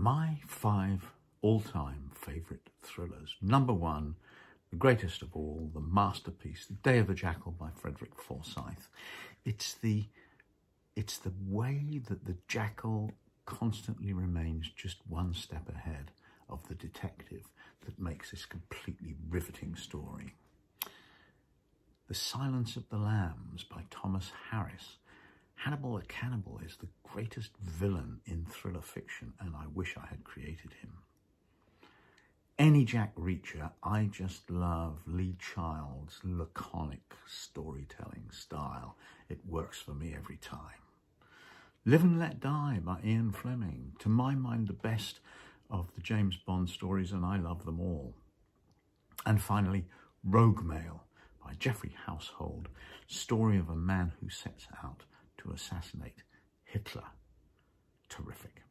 My five all-time favourite thrillers. Number one, the greatest of all, the masterpiece, The Day of the Jackal by Frederick Forsyth. It's the way that the jackal constantly remains just one step ahead of the detective that makes this completely riveting story. The Silence of the Lambs by Thomas Harris. Hannibal the Cannibal is the greatest villain in thriller fiction, and I wish I had created him. Any Jack Reacher, I just love Lee Child's laconic storytelling style. It works for me every time. Live and Let Die by Ian Fleming. To my mind, the best of the James Bond stories, and I love them all. And finally, Rogue Male by Geoffrey Household. Story of a man who sets out to assassinate Hitler. Terrific.